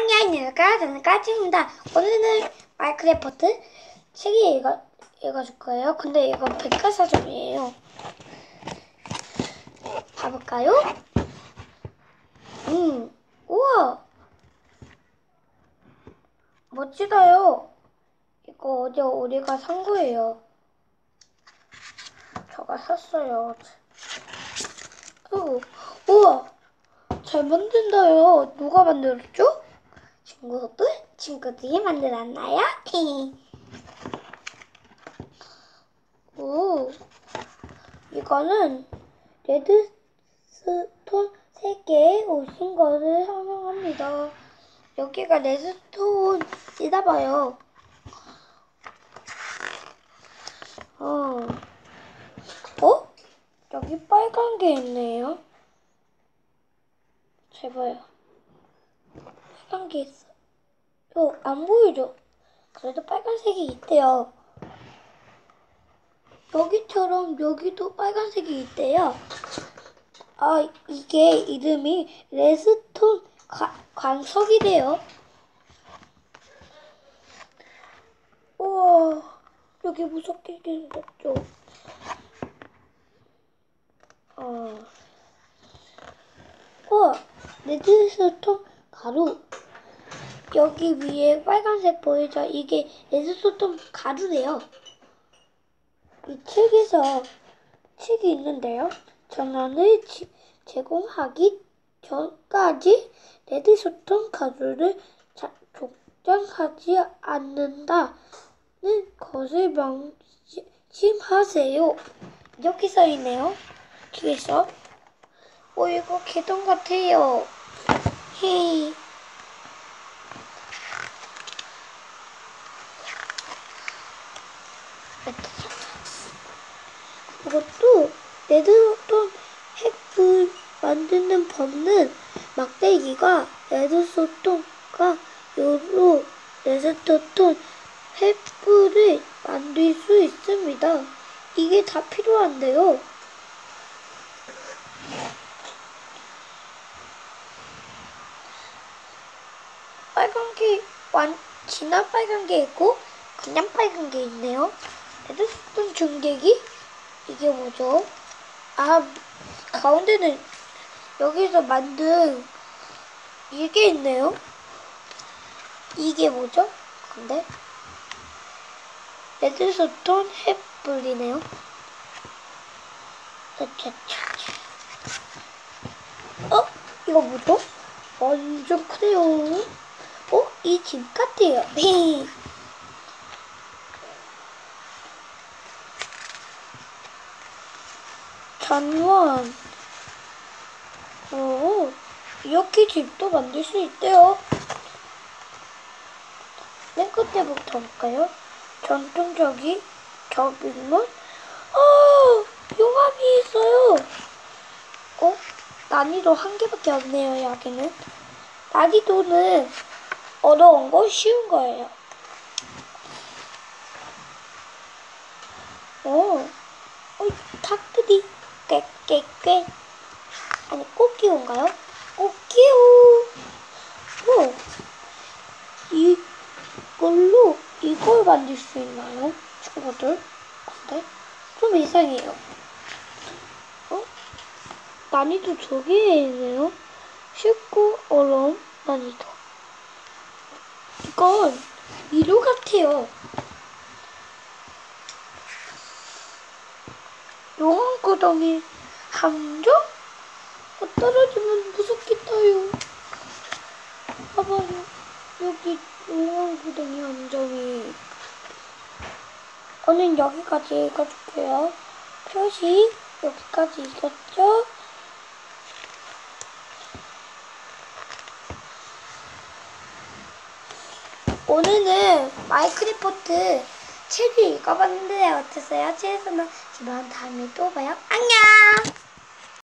안녕하십니까, 저는 까치입니다. 오늘은 마인크래프트 책이 읽어줄 거예요. 근데 이거 백과사전이에요. 봐볼까요? 우와, 멋지다요. 이거 어제 우리가 산 거예요. 저가 샀어요. 우와, 잘 만든다요. 누가 만들었죠? 친구들이 만들었나요? 오, 이거는 레드스톤 세계에 오신 것을 설명합니다. 여기가 레드스톤이다 봐요. 여기 빨간 게 있네요. 잘 봐요. 빨간 게 있어. 안 보이죠? 그래도 빨간색이 있대요. 여기처럼 여기도 빨간색이 있대요. 아, 이게 이름이 레드스톤 광석이래요. 우와, 여기 무섭게 생겼죠? 레드스톤 가루. 여기 위에 빨간색 보이죠? 이게 레드스톤 가루래요. 이 책에서 책이 있는데요. 전원을 제공하기 전까지 레드스톤 가루를 족장하지 않는다는 것을 명심하세요. 이렇게 써있네요. 책에서. 이거 개똥 같아요. 헤이. 이것도 레드스톤 핵을 만드는 법은 막대기가 레드스톤과 요로 레드스톤 핵을 만들 수 있습니다. 이게 다 필요한데요. 빨간 게, 진한 빨간 게 있고 그냥 빨간 게 있네요. 레드스톤 중계기? 이게 뭐죠? 아, 가운데는 여기서 만든 이게 있네요. 이게 뭐죠? 근데 레드스톤 햇불이네요. 이거 뭐죠? 완전 크네요. 이 집 같아요. 네. 전원. 이렇게 집도 만들 수 있대요. 맨 끝에부터 볼까요? 전통적인 저빈문. 용암이 있어요. 난이도 1개밖에 없네요. 여기는 난이도는 어려운 거 쉬운 거예요. 닭들이 꾀꾀꾀. 아니, 꽃기호인가요? 꽃기호. 이걸로 이걸 만들 수 있나요, 친구들? 근데 좀 이상해요. 난이도 저기에 있네요. 쉽고 어려운 난이도. 이건 미로 같아요. 용암구덩이 함정? 떨어지면 무섭겠어요. 봐봐요. 여기 용암구덩이 함정이. 저는 여기까지 읽어줄게요. 표시 여기까지 읽었죠? 오늘은 마인크래프트 책을 읽어봤는데 어땠어요? 책에서만 지만 다음에 또 봐요. 안녕!